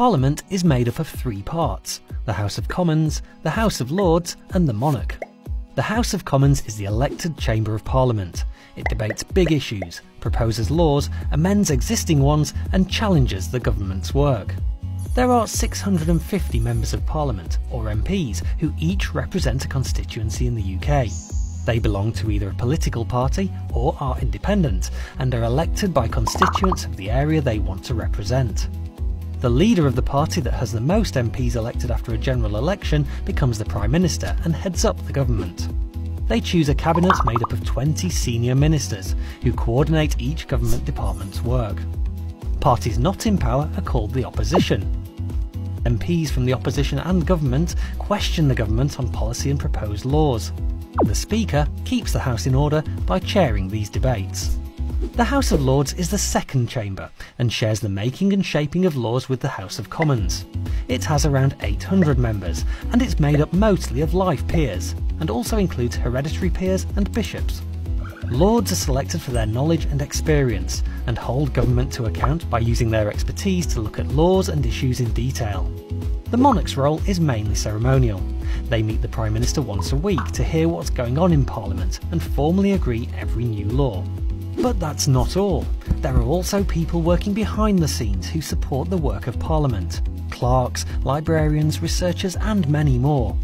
Parliament is made up of three parts: the House of Commons, the House of Lords, and the Monarch. The House of Commons is the elected chamber of Parliament. It debates big issues, proposes laws, amends existing ones, and challenges the government's work. There are 650 members of Parliament, or MPs, who each represent a constituency in the UK. They belong to either a political party or are independent, and are elected by constituents of the area they want to represent. The leader of the party that has the most MPs elected after a general election becomes the Prime Minister and heads up the government. They choose a cabinet made up of 20 senior ministers, who coordinate each government department's work. Parties not in power are called the opposition. MPs from the opposition and government question the government on policy and proposed laws. The Speaker keeps the House in order by chairing these debates. The House of Lords is the second chamber and shares the making and shaping of laws with the House of Commons. It has around 800 members and it's made up mostly of life peers and also includes hereditary peers and bishops. Lords are selected for their knowledge and experience and hold government to account by using their expertise to look at laws and issues in detail. The monarch's role is mainly ceremonial. They meet the Prime Minister once a week to hear what's going on in Parliament and formally agree every new law. But that's not all. There are also people working behind the scenes who support the work of Parliament: clerks, librarians, researchers, and many more.